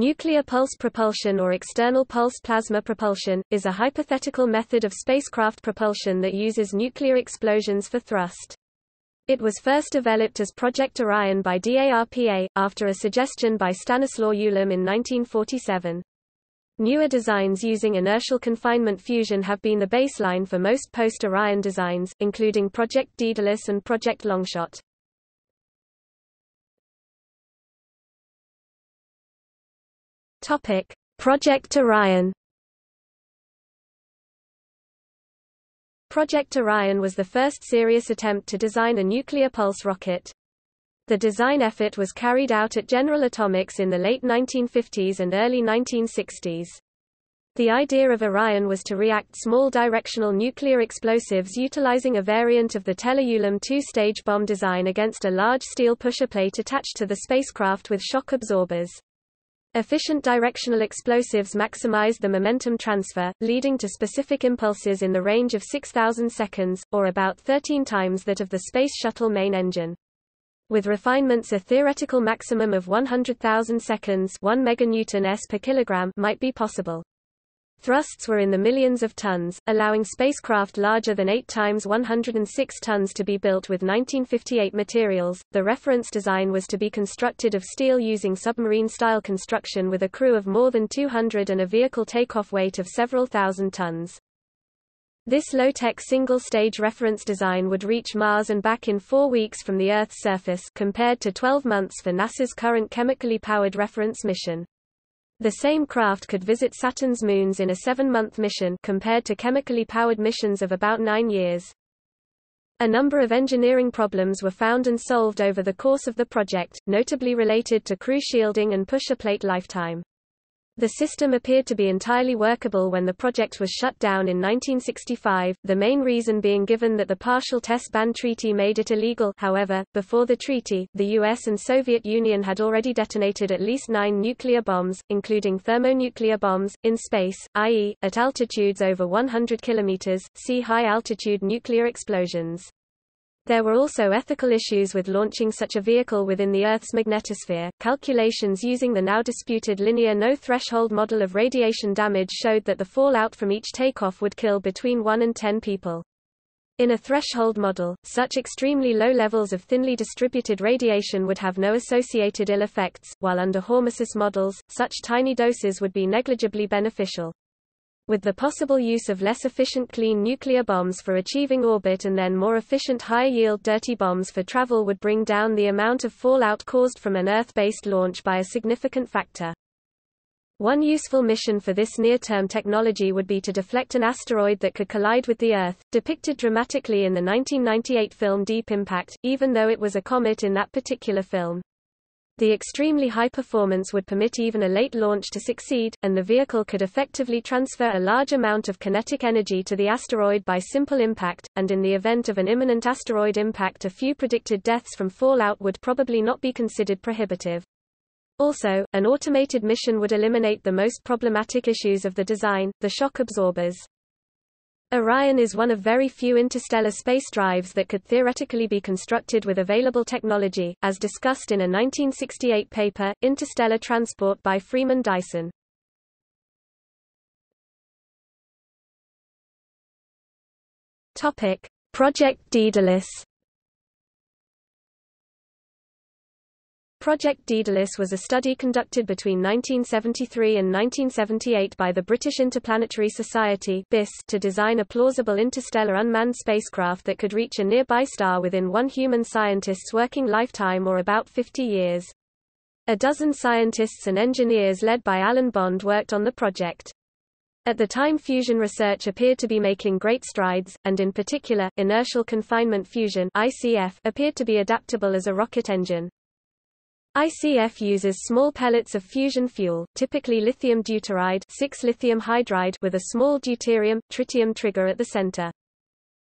Nuclear pulse propulsion or external pulse plasma propulsion, is a hypothetical method of spacecraft propulsion that uses nuclear explosions for thrust. It was first developed as Project Orion by DARPA, after a suggestion by Stanislaw Ulam in 1947. Newer designs using inertial confinement fusion have been the baseline for most post-Orion designs, including Project Daedalus and Project Longshot. Project Orion. Project Orion was the first serious attempt to design a nuclear pulse rocket. The design effort was carried out at General Atomics in the late 1950s and early 1960s. The idea of Orion was to react small directional nuclear explosives utilizing a variant of the Teller-Ulam two-stage bomb design against a large steel pusher plate attached to the spacecraft with shock absorbers. Efficient directional explosives maximize the momentum transfer, leading to specific impulses in the range of 6,000 seconds, or about 13 times that of the Space Shuttle main engine. With refinements, a theoretical maximum of 100,000 seconds (1 meganewton-s per kilogram) might be possible. Thrusts were in the millions of tons, allowing spacecraft larger than 8 times 106 tons to be built with 1958 materials. The reference design was to be constructed of steel using submarine-style construction with a crew of more than 200 and a vehicle takeoff weight of several thousand tons. This low-tech single-stage reference design would reach Mars and back in 4 weeks from the Earth's surface, compared to 12 months for NASA's current chemically powered reference mission. The same craft could visit Saturn's moons in a 7-month mission compared to chemically powered missions of about 9 years. A number of engineering problems were found and solved over the course of the project, notably related to crew shielding and pusher plate lifetime. The system appeared to be entirely workable when the project was shut down in 1965, the main reason being given that the partial test ban treaty made it illegal. However, before the treaty, the US and Soviet Union had already detonated at least 9 nuclear bombs, including thermonuclear bombs, in space, i.e., at altitudes over 100 kilometers, see high-altitude nuclear explosions. There were also ethical issues with launching such a vehicle within the Earth's magnetosphere. Calculations using the now disputed linear no-threshold model of radiation damage showed that the fallout from each takeoff would kill between 1 and 10 people. In a threshold model, such extremely low levels of thinly distributed radiation would have no associated ill effects, while under hormesis models, such tiny doses would be negligibly beneficial. With the possible use of less efficient clean nuclear bombs for achieving orbit and then more efficient higher-yield dirty bombs for travel would bring down the amount of fallout caused from an Earth-based launch by a significant factor. One useful mission for this near-term technology would be to deflect an asteroid that could collide with the Earth, depicted dramatically in the 1998 film Deep Impact, even though it was a comet in that particular film. The extremely high performance would permit even a late launch to succeed, and the vehicle could effectively transfer a large amount of kinetic energy to the asteroid by simple impact, and in the event of an imminent asteroid impact, a few predicted deaths from fallout would probably not be considered prohibitive. Also, an automated mission would eliminate the most problematic issues of the design, the shock absorbers. Orion is one of very few interstellar space drives that could theoretically be constructed with available technology, as discussed in a 1968 paper, Interstellar Transport by Freeman Dyson. == Project Daedalus == Project Daedalus was a study conducted between 1973 and 1978 by the British Interplanetary Society to design a plausible interstellar unmanned spacecraft that could reach a nearby star within one human scientist's working lifetime, or about 50 years. A dozen scientists and engineers led by Alan Bond worked on the project. At the time, fusion research appeared to be making great strides, and in particular, inertial confinement fusion (ICF) appeared to be adaptable as a rocket engine. ICF uses small pellets of fusion fuel, typically lithium deuteride (6-lithium hydride) with a small deuterium-tritium trigger at the center.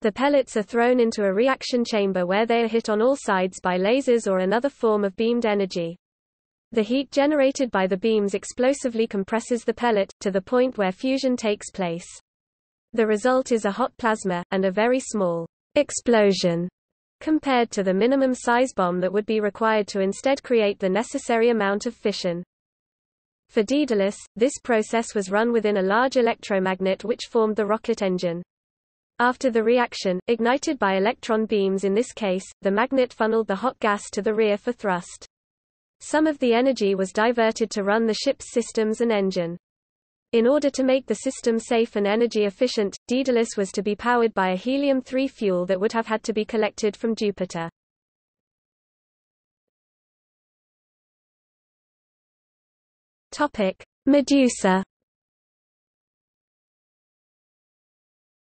The pellets are thrown into a reaction chamber where they are hit on all sides by lasers or another form of beamed energy. The heat generated by the beams explosively compresses the pellet, to the point where fusion takes place. The result is a hot plasma, and a very small explosion, compared to the minimum size bomb that would be required to instead create the necessary amount of fission. For Daedalus, this process was run within a large electromagnet which formed the rocket engine. After the reaction, ignited by electron beams in this case, the magnet funneled the hot gas to the rear for thrust. Some of the energy was diverted to run the ship's systems and engine. In order to make the system safe and energy efficient, Daedalus was to be powered by a helium-3 fuel that would have had to be collected from Jupiter. Medusa.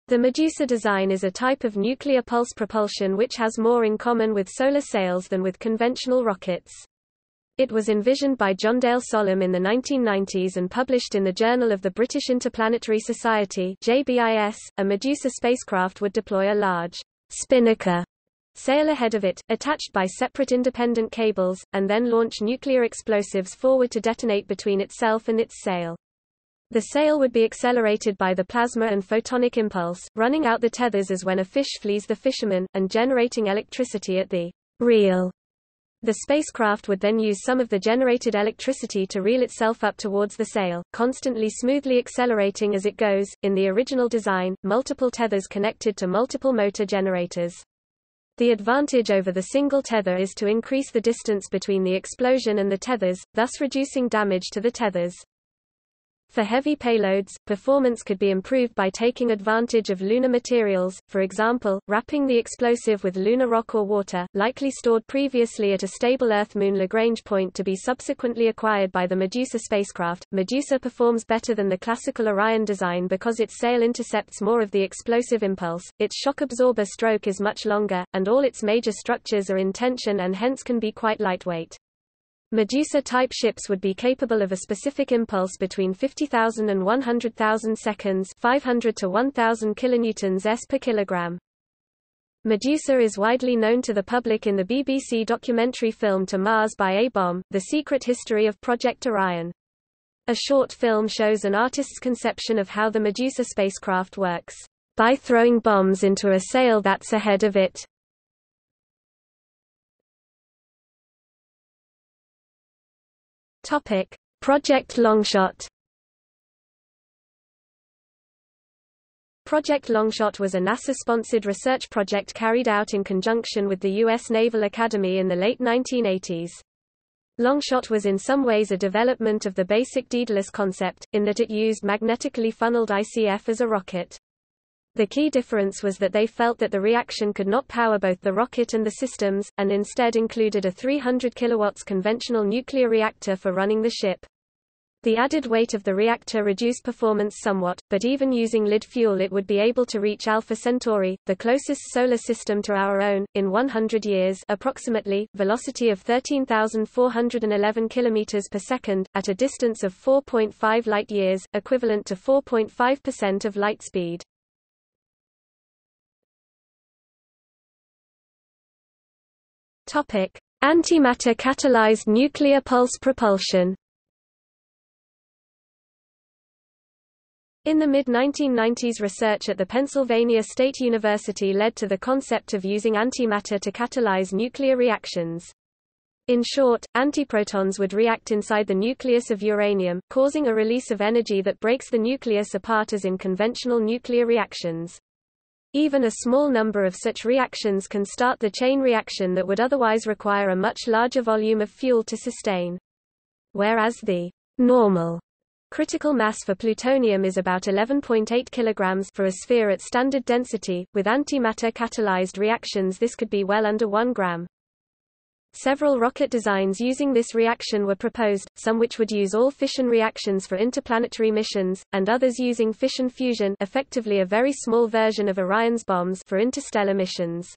The Medusa design is a type of nuclear pulse propulsion which has more in common with solar sails than with conventional rockets. It was envisioned by John Dale Solem in the 1990s and published in the Journal of the British Interplanetary Society (JBIS). A Medusa spacecraft would deploy a large spinnaker sail ahead of it, attached by separate independent cables, and then launch nuclear explosives forward to detonate between itself and its sail. The sail would be accelerated by the plasma and photonic impulse, running out the tethers as when a fish flees the fisherman, and generating electricity at the reel. The spacecraft would then use some of the generated electricity to reel itself up towards the sail, constantly smoothly accelerating as it goes. In the original design, multiple tethers connected to multiple motor generators. The advantage over the single tether is to increase the distance between the explosion and the tethers, thus reducing damage to the tethers. For heavy payloads, performance could be improved by taking advantage of lunar materials, for example, wrapping the explosive with lunar rock or water, likely stored previously at a stable Earth-Moon Lagrange point to be subsequently acquired by the Medusa spacecraft. Medusa performs better than the classical Orion design because its sail intercepts more of the explosive impulse, its shock absorber stroke is much longer, and all its major structures are in tension and hence can be quite lightweight. Medusa-type ships would be capable of a specific impulse between 50,000 and 100,000 seconds, 500 to 1,000 kilonewtons per kilogram. Medusa is widely known to the public in the BBC documentary film To Mars by A-Bomb, The Secret History of Project Orion. A short film shows an artist's conception of how the Medusa spacecraft works, by throwing bombs into a sail that's ahead of it. Project Longshot. Project Longshot was a NASA-sponsored research project carried out in conjunction with the U.S. Naval Academy in the late 1980s. Longshot was in some ways a development of the basic Daedalus concept, in that it used magnetically funneled ICF as a rocket. The key difference was that they felt that the reaction could not power both the rocket and the systems, and instead included a 300 kW conventional nuclear reactor for running the ship. The added weight of the reactor reduced performance somewhat, but even using lead fuel it would be able to reach Alpha Centauri, the closest solar system to our own, in 100 years approximately, velocity of 13,411 km per second, at a distance of 4.5 light-years, equivalent to 4.5% of light speed. Antimatter-catalyzed nuclear pulse propulsion. In the mid-1990s, research at the Pennsylvania State University led to the concept of using antimatter to catalyze nuclear reactions. In short, antiprotons would react inside the nucleus of uranium, causing a release of energy that breaks the nucleus apart as in conventional nuclear reactions. Even a small number of such reactions can start the chain reaction that would otherwise require a much larger volume of fuel to sustain. Whereas the normal critical mass for plutonium is about 11.8 kilograms for a sphere at standard density, with antimatter-catalyzed reactions this could be well under 1 gram. Several rocket designs using this reaction were proposed, some which would use all fission reactions for interplanetary missions, and others using fission fusion, effectively a very small version of Orion's bombs, for interstellar missions.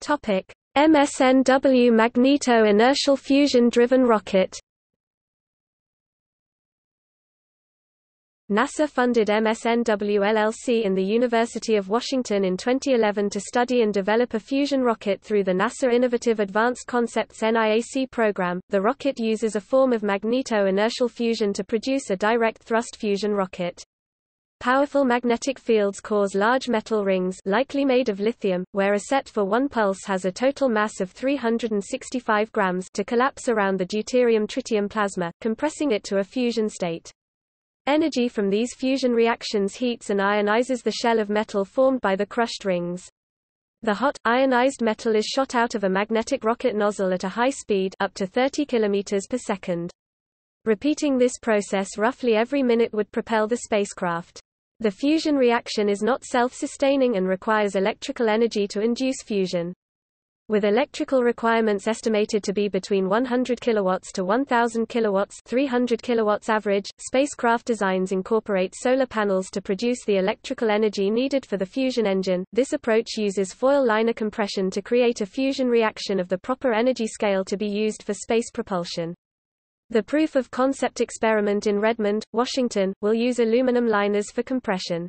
Topic: MSNW magneto-inertial fusion-driven rocket. NASA funded MSNW LLC and the University of Washington in 2011 to study and develop a fusion rocket through the NASA Innovative Advanced Concepts NIAC program. The rocket uses a form of magneto-inertial fusion to produce a direct thrust fusion rocket. Powerful magnetic fields cause large metal rings, likely made of lithium, where a set for one pulse has a total mass of 365 grams, to collapse around the deuterium-tritium plasma, compressing it to a fusion state. Energy from these fusion reactions heats and ionizes the shell of metal formed by the crushed rings. The hot, ionized metal is shot out of a magnetic rocket nozzle at a high speed, up to 30 km per second. Repeating this process roughly every minute would propel the spacecraft. The fusion reaction is not self-sustaining and requires electrical energy to induce fusion. With electrical requirements estimated to be between 100 kilowatts to 1000 kilowatts, 300 kilowatts average, spacecraft designs incorporate solar panels to produce the electrical energy needed for the fusion engine. This approach uses foil liner compression to create a fusion reaction of the proper energy scale to be used for space propulsion. The proof of concept experiment in Redmond, Washington, will use aluminum liners for compression.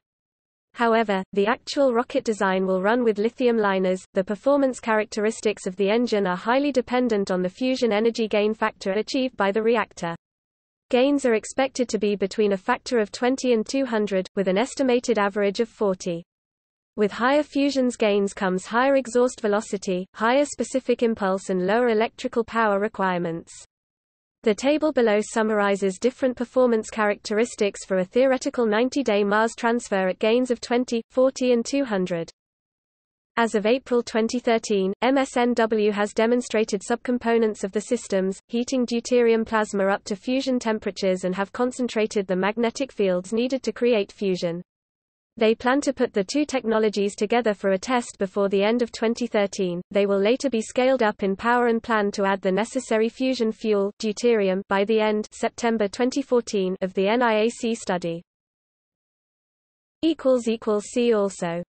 However, the actual rocket design will run with lithium liners. The performance characteristics of the engine are highly dependent on the fusion energy gain factor achieved by the reactor. Gains are expected to be between a factor of 20 and 200, with an estimated average of 40. With higher fusion's gains comes higher exhaust velocity, higher specific impulse, and lower electrical power requirements. The table below summarizes different performance characteristics for a theoretical 90-day Mars transfer at gains of 20, 40 and 200. As of April 2013, MSNW has demonstrated subcomponents of the systems, heating deuterium plasma up to fusion temperatures and have concentrated the magnetic fields needed to create fusion. They plan to put the two technologies together for a test before the end of 2013. They will later be scaled up in power and plan to add the necessary fusion fuel, deuterium, by the end September 2014 of the NIAC study. See also